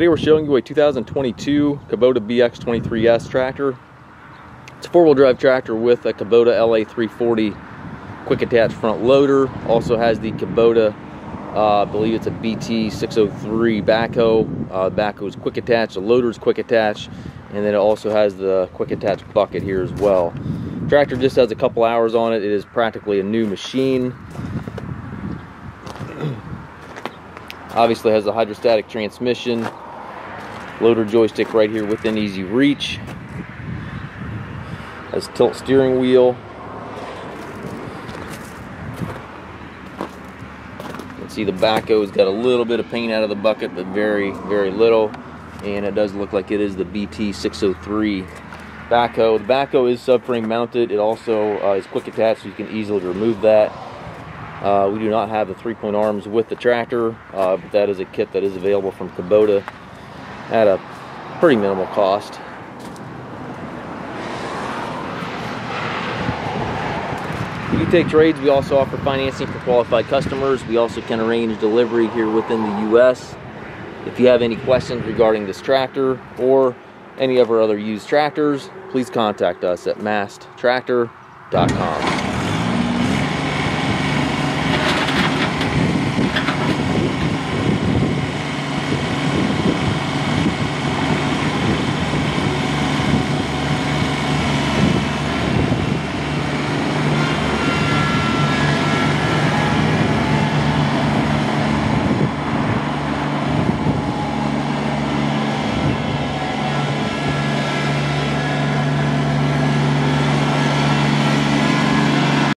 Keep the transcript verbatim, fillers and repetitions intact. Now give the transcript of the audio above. Today we're showing you a two thousand twenty-two Kubota B X twenty-three S tractor. It's a four-wheel drive tractor with a Kubota L A three forty quick attach front loader. Also has the Kubota, uh, I believe it's a B T six oh three backhoe. Uh, backhoe is quick attach, the loader is quick attach, and then it also has the quick attach bucket here as well. Tractor just has a couple hours on it. It is practically a new machine. Obviously has a hydrostatic transmission, loader joystick right here within easy reach, has tilt steering wheel. You can see the backhoe's got a little bit of paint out of the bucket, but very, very little. And it does look like it is the B T six oh three backhoe. The backhoe is subframe mounted. It also uh, is quick attached, so you can easily remove that. Uh, we do not have the three-point arms with the tractor, uh, but that is a kit that is available from Kubota at a pretty minimal cost. If you take trades, we also offer financing for qualified customers. We also can arrange delivery here within the U S If you have any questions regarding this tractor or any of our other used tractors, please contact us at mast tractor dot com.